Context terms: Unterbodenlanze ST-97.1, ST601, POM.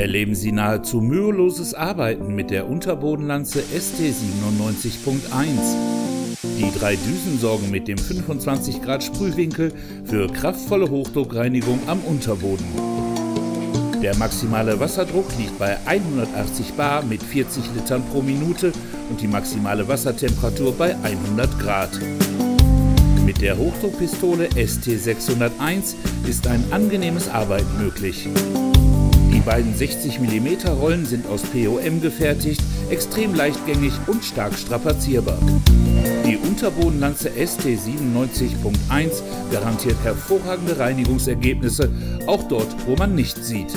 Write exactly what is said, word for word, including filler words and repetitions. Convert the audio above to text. Erleben Sie nahezu müheloses Arbeiten mit der Unterbodenlanze S T siebenundneunzig Punkt eins. Die drei Düsen sorgen mit dem fünfundzwanzig Grad Sprühwinkel für kraftvolle Hochdruckreinigung am Unterboden. Der maximale Wasserdruck liegt bei hundertachtzig Bar mit vierzig Litern pro Minute und die maximale Wassertemperatur bei hundert Grad. Mit der Hochdruckpistole S T sechshunderteins ist ein angenehmes Arbeiten möglich. Die beiden sechzig Millimeter Rollen sind aus P O M gefertigt, extrem leichtgängig und stark strapazierbar. Die Unterbodenlanze S T siebenundneunzig Punkt eins garantiert hervorragende Reinigungsergebnisse, auch dort, wo man nichts sieht.